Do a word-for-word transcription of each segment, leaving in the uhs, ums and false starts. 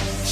We'll be right back.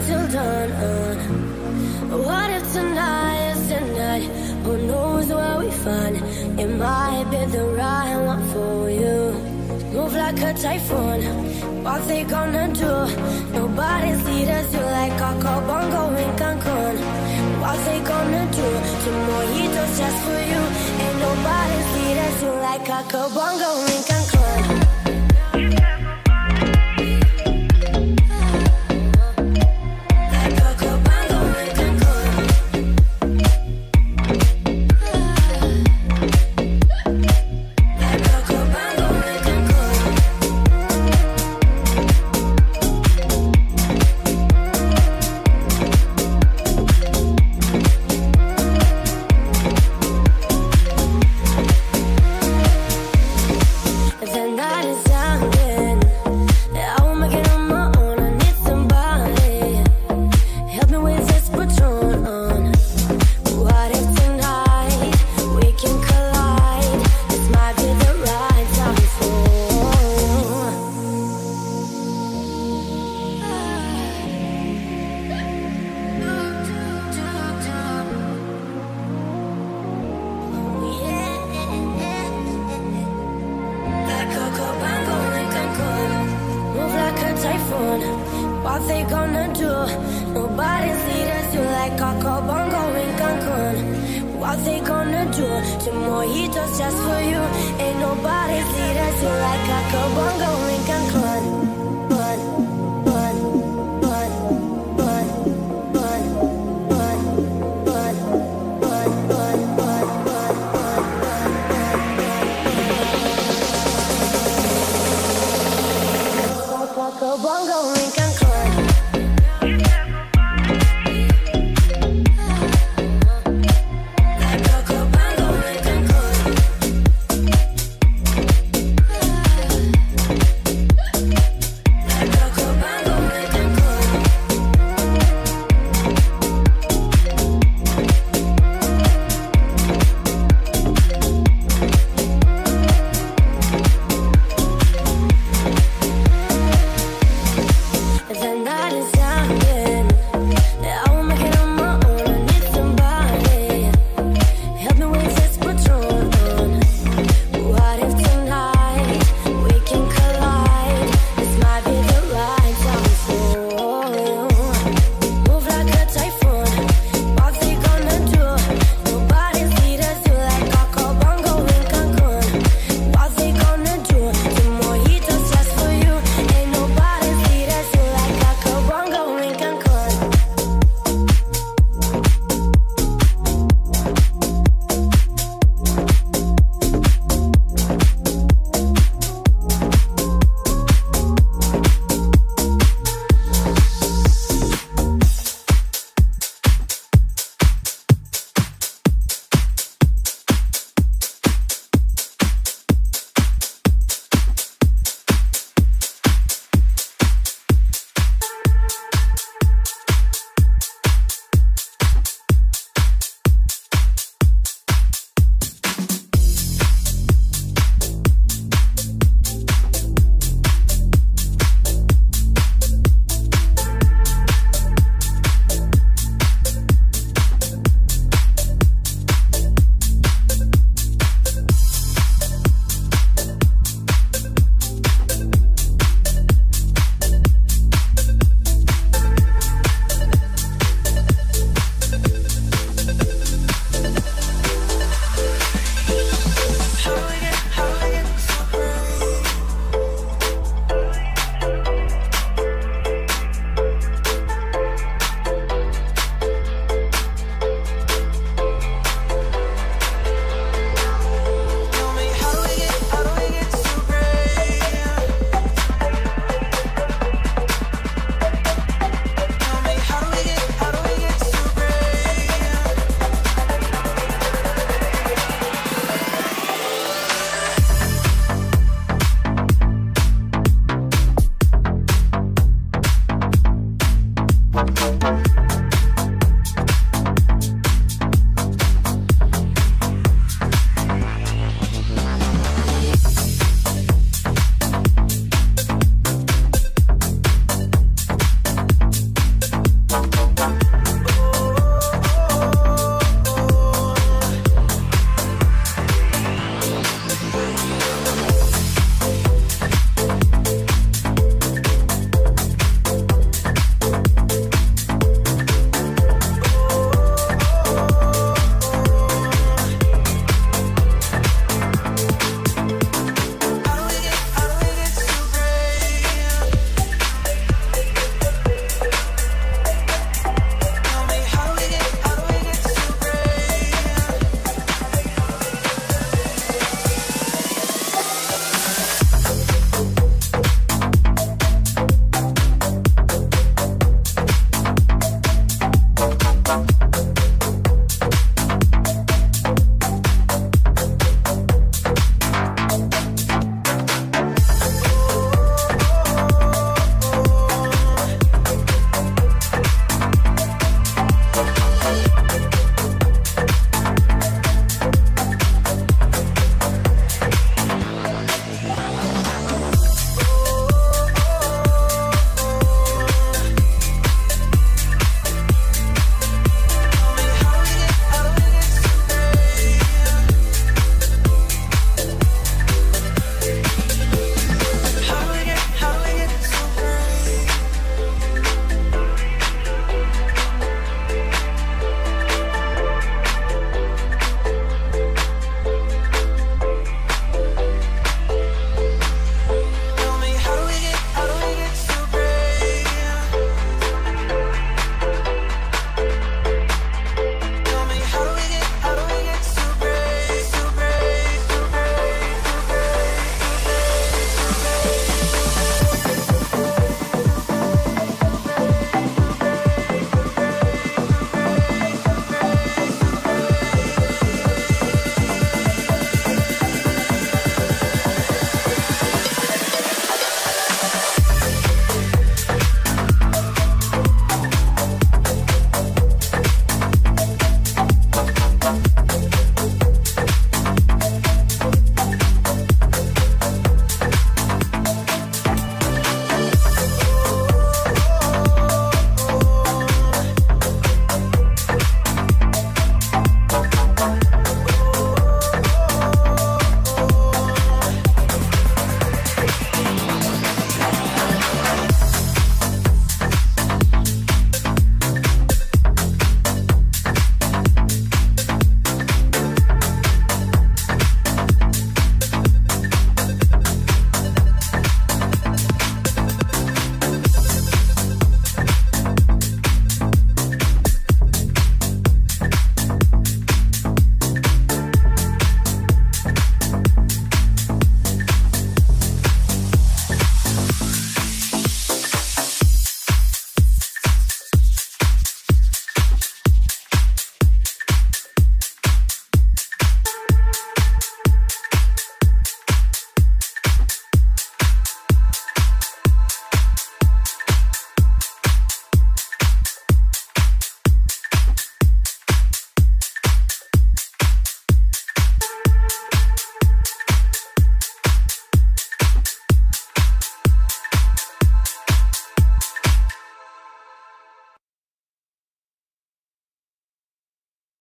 until dawn on. What if tonight is the night? Who knows where we find? It might be the right one for you. Move like a typhoon. What they gonna do? Nobody sees us, you like a bongo in Cancun. What they gonna do? Two mojitos just for you. Ain't nobody sees us, you like a bongo in Cancun. What they gonna do? Nobody sees us, you like Coco Bongo in Cancun. What they gonna do? Two mojitos just for you. Ain't nobody sees us, you like Coco Bongo in Cancun.